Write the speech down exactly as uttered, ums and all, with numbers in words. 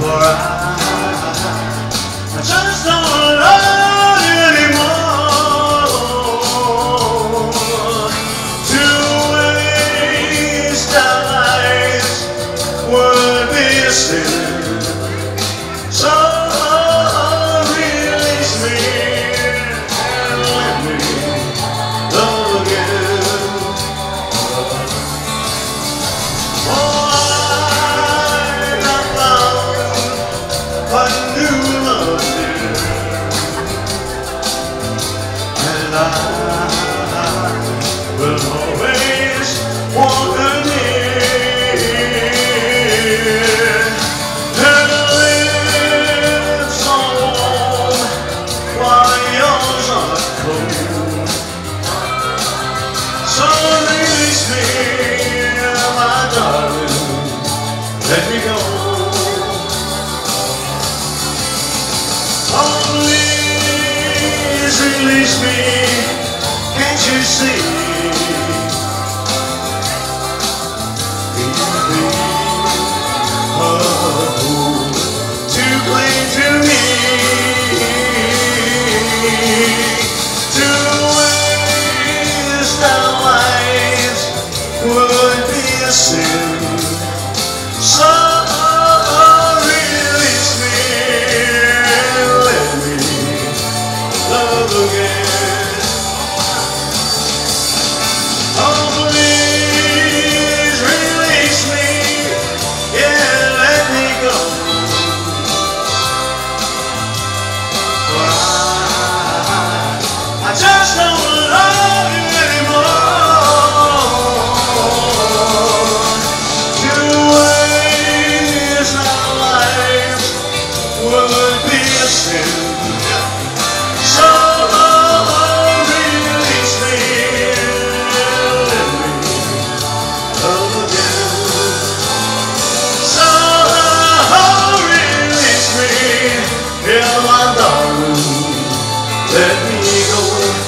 For I, I just don't love you anymore. To waste our lives would be a sin. So release me and let me love again. Oh, let me go. Oh, please release me. Can't you see? Oh, too clean to me. To waste our lives would be a sin. So release me and let me love again. Oh, please release me, yeah, let me go. I, I just don't love you anymore. Let me go.